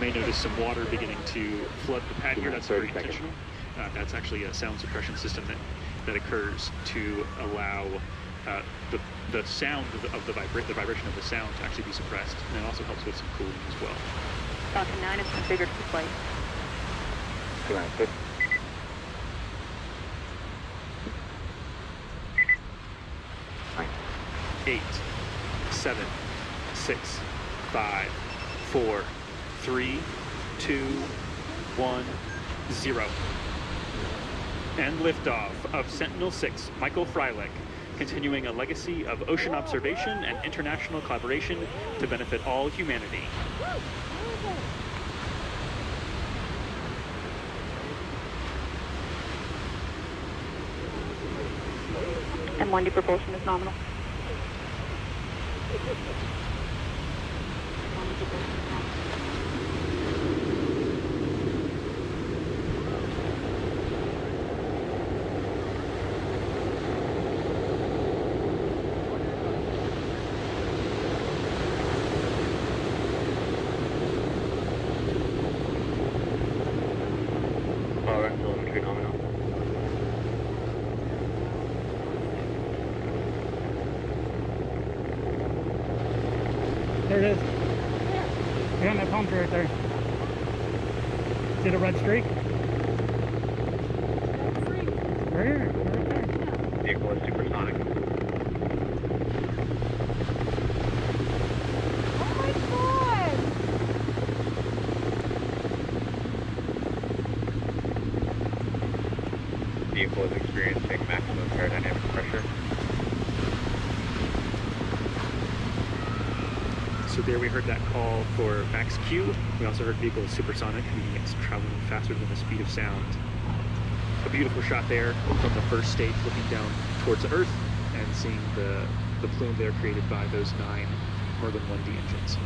You may notice some water beginning to flood the pad here. That's very intentional. That's actually a sound suppression system that occurs to allow the sound of the vibration of the sound to actually be suppressed, and it also helps with some cooling as well. Falcon 9 is configured for flight. Good. Right. 8, 7, 6, 5, 4, 3, 2, 1, 0. And liftoff of Sentinel-6, Michael Freilich, continuing a legacy of ocean observation and international collaboration to benefit all humanity. M1D propulsion is nominal. There it is. Yeah. Behind that palm tree right there. See the red streak? Right there. Vehicle is supersonic. Oh my God! Vehicle is experiencing maximum aerodynamic pressure. So there we heard that call for max Q. We also heard vehicle is supersonic, meaning it's traveling faster than the speed of sound. A beautiful shot there from the first stage, looking down towards the Earth and seeing the plume there created by those 9 Merlin 1D engines.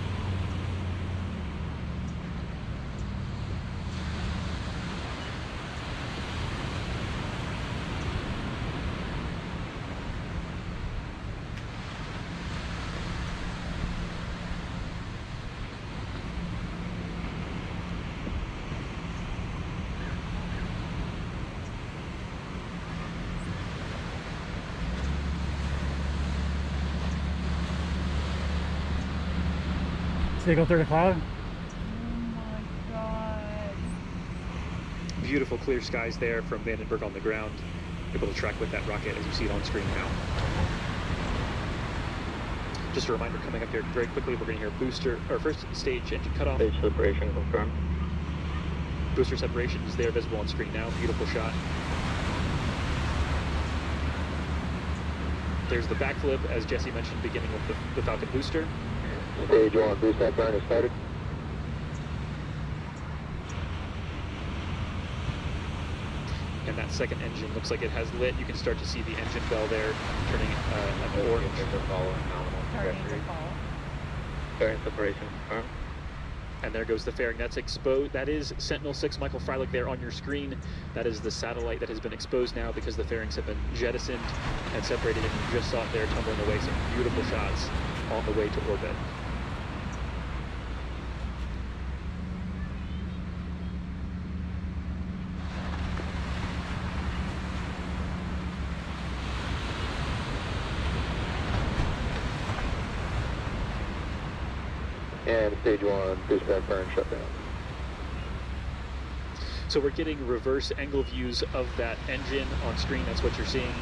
So you go through the cloud? Oh my God. Beautiful clear skies there from Vandenberg on the ground. Able to track with that rocket as you see it on screen now. Just a reminder coming up here very quickly, we're going to hear booster, or first stage engine cutoff. Stage separation confirmed. Booster separation is there, visible on screen now. Beautiful shot. There's the backflip, as Jesse mentioned, beginning with the Falcon booster. Stage 1, boost that burn is started. And that second engine looks like it has lit. You can start to see the engine bell there turning an orange. Fairing separation. Huh? And there goes the fairing. That's exposed. That is Sentinel-6 Michael Freilich there on your screen. That is the satellite that has been exposed now because the fairings have been jettisoned and separated, and you just saw it there tumbling away. Some beautiful shots on the way to orbit. And stage 1, boost back burn shutdown. So we're getting reverse angle views of that engine on screen. That's what you're seeing.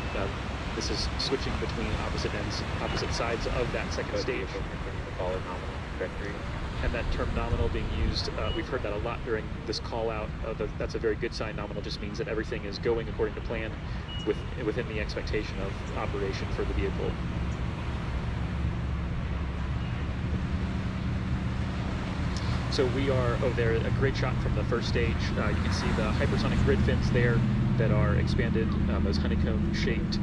This is switching between opposite sides of that second stage. And that term nominal being used, we've heard that a lot during this call out. That's a very good sign. Nominal just means that everything is going according to plan within the expectation of operation for the vehicle. So we are there, a great shot from the first stage. You can see the hypersonic grid fins there that are expanded, those honeycomb-shaped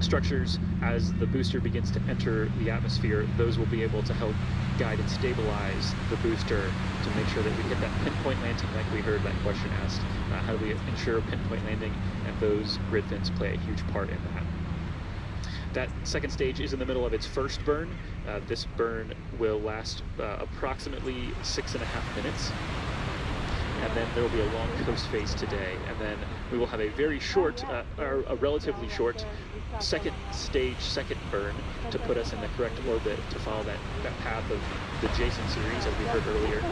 structures. As the booster begins to enter the atmosphere, those will be able to help guide and stabilize the booster to make sure that we get that pinpoint landing, like we heard that question asked. How do we ensure pinpoint landing? And those grid fins play a huge part in that. That second stage is in the middle of its first burn. This burn will last approximately 6.5 minutes. And then there will be a long coast phase today. And then we will have a very short, or a relatively short, second stage, second burn to put us in the correct orbit to follow that path of the Jason series, as we heard earlier.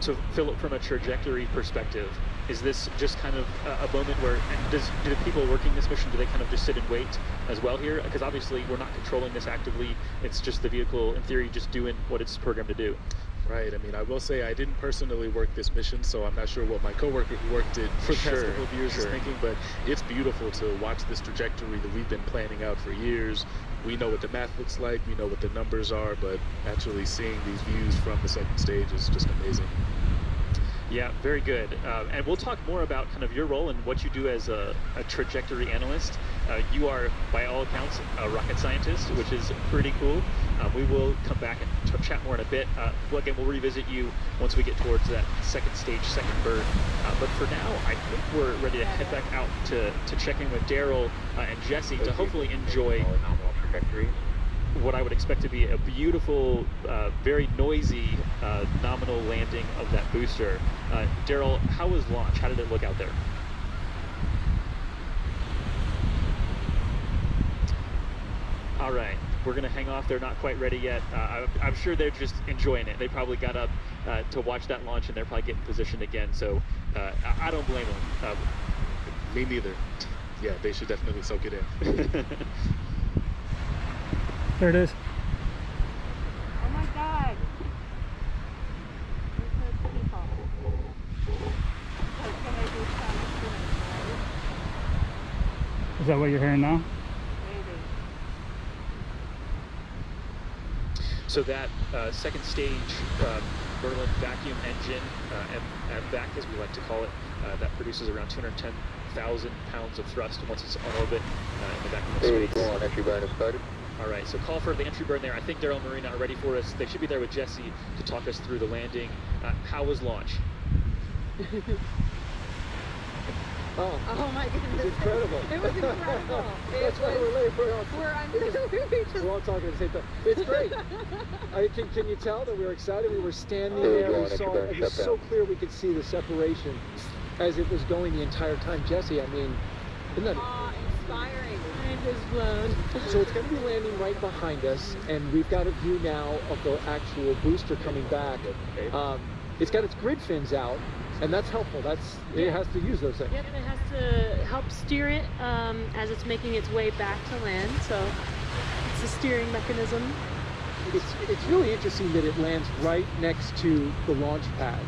So, Philip, from a trajectory perspective, is this just kind of a moment where, and do the people working this mission, do they kind of just sit and wait as well here? Because obviously we're not controlling this actively. It's just the vehicle, in theory, just doing what it's programmed to do. Right. I mean, I will say I didn't personally work this mission, so I'm not sure what my coworker who worked it for the past couple of years is thinking, but it's beautiful to watch this trajectory that we've been planning out for years. We know what the math looks like, we know what the numbers are, but actually seeing these views from the second stage is just amazing. Yeah, very good. And we'll talk more about kind of your role and what you do as a trajectory analyst. You are, by all accounts, a rocket scientist, which is pretty cool. We will come back and chat more in a bit. Again, we'll revisit you once we get towards that second stage, second burn. But for now, I think we're ready to head back out to check in with Daryl and Jesse to hopefully enjoy what I would expect to be a beautiful, very noisy, nominal landing of that booster. Daryl, how was launch? How did it look out there? All right, we're gonna hang off. They're not quite ready yet. I'm sure they're just enjoying it. They probably got up to watch that launch, and they're probably getting positioned again. So I don't blame them. Me neither. Yeah, they should definitely soak it in. There it is. Oh my God. Is that what you're hearing now? Maybe. So that second stage Merlin vacuum engine, MVac as we like to call it, that produces around 210,000 pounds of thrust once it's on orbit in the vacuum of space. On entry burn started. All right, so call for the entry burn there. I think Daryl and Marina are ready for us. They should be there with Jesse to talk us through the landing. How was launch? Oh my goodness. It's incredible. It was incredible. That's why we're late. We're all talking at the same time. It's great. Can you tell that we were excited? We were standing there. We saw it. It was so clear we could see the separation as it was going the entire time. Jesse, I mean, isn't that awe-inspiring? So it's going to be landing right behind us, and we've got a view now of the actual booster coming back. It's got its grid fins out, and that's helpful. It has to use those things. Yep, it has to help steer it as it's making its way back to land, so it's a steering mechanism. It's really interesting that it lands right next to the launch pad.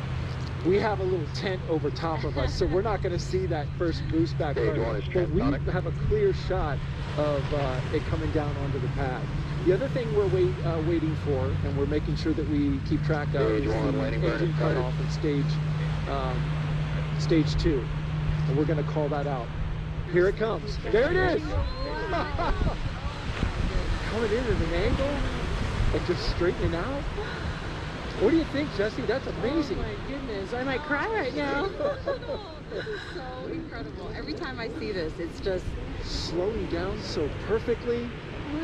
We have a little tent over top of us, so we're not going to see that first boost back burn, but we have a clear shot of it coming down onto the pad. The other thing we're waiting for, and we're making sure that we keep track of, is the engine cutoff in stage 2, and we're going to call that out. Here it comes. There it is. Coming in at an angle and just straightening out. What do you think, Jesse? That's amazing. Oh my goodness, I might cry right now. This is so incredible. Every time I see this, it's just slowing down so perfectly.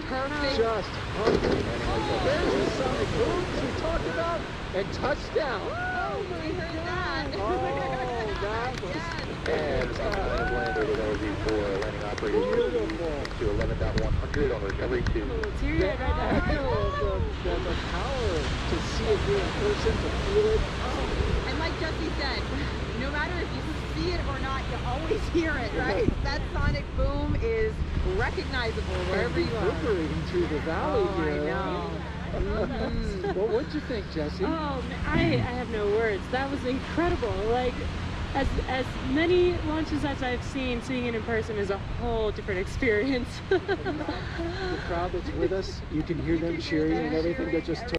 Perfect. Just perfect. Oh. There's the sonic boom we talked about, and touchdown. Oh, we heard that. Oh, that was beautiful. 11.100 on recovery 2. The power to see it here in person, to feel it. Oh, and like Jesse said, no matter if you see it or not, you always hear it, right? That sonic boom is recognizable wherever you are. Reverberating through the valley here. I know. Well, what'd you think, Jesse? Oh, man, I have no words. That was incredible. Like, as many launches as I've seen, seeing it in person is a whole different experience. The crowd that's with us, you can hear them cheering and everything that just took